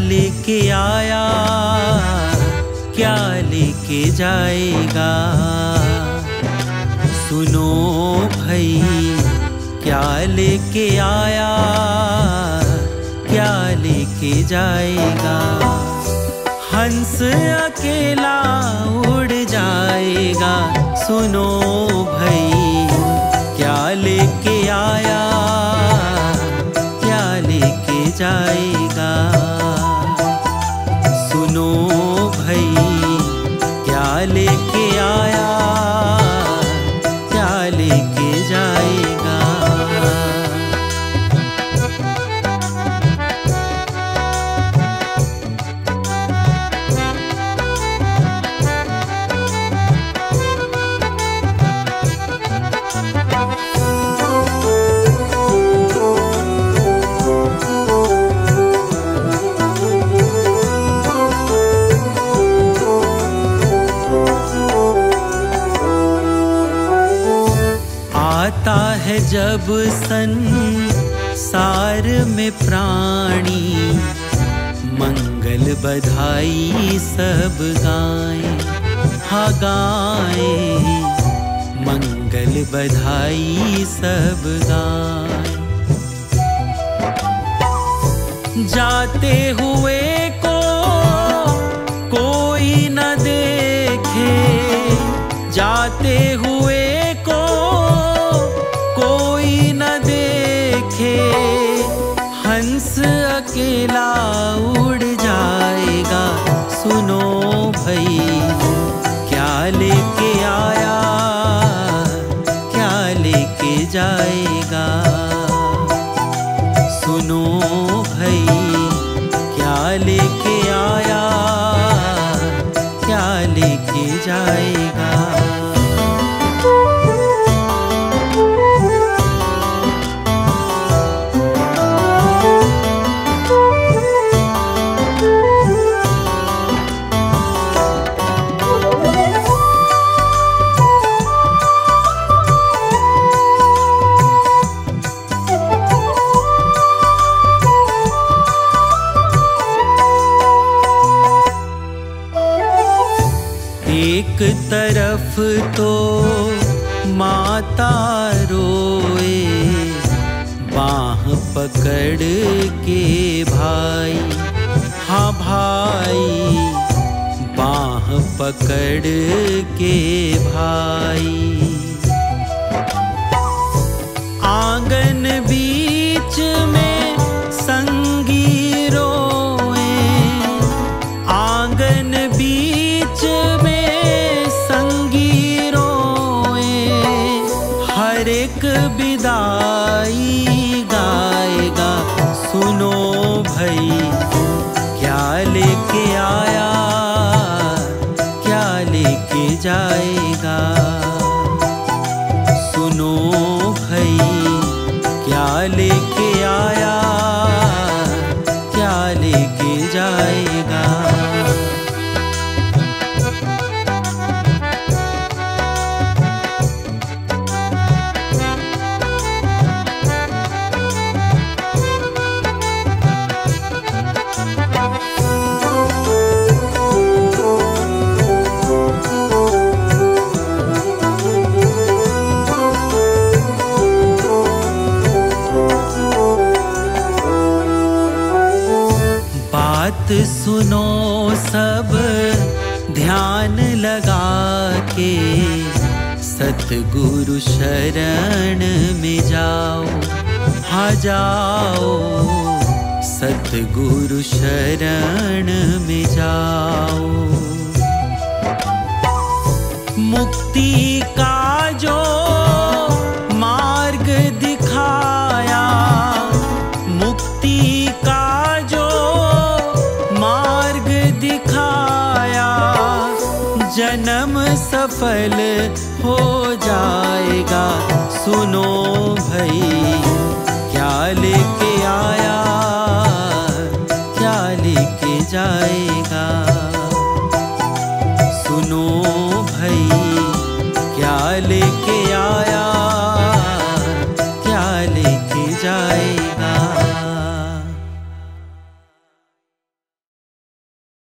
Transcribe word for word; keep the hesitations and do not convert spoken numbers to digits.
लेके आया, क्या लेके जाएगा। सुनो भाई क्या लेके आया, क्या लेके जाएगा। हंस अकेला उड़ जाएगा। सुनो भाई क्या लेके आया, क्या लेके जाएगा। सुनो भाई क्या लेके आया, क्या लेके जाएगा। आता है जब संसार में प्राणी, मंगल बधाई सब गाए, हाँ गाए, मंगल बधाई सब गाए। जाते हुए को कोई न देखे, जाते हुए हंस अकेला उड़ जाएगा। सुनो भाई क्या लेके आया, क्या लेके जाएगा। सुनो भाई क्या लेके आया, क्या लेके जाएगा। एक तरफ तो माता रोए, बाँह पकड़ के भाई, हाँ भाई, बाँह पकड़ के भाई। आंगन बीच में संगी रोए, आंगन बीच में एक विदाई गाएगा। सुनो भाई क्या लेके आया, क्या लेके जाएगा। सुनो भाई क्या लेके आया, क्या लेके जाएगा। बात सुनो सब ध्यान लगा के, सतगुरु शरण में जाओ, हाँ जाओ, सतगुरु शरण में जाओ। मुक्ति का जो मार्ग दिखाया, मुक्ति का जन्म सफल हो जाएगा। सुनो भाई क्या लेके आया, क्या लेके जाएगा।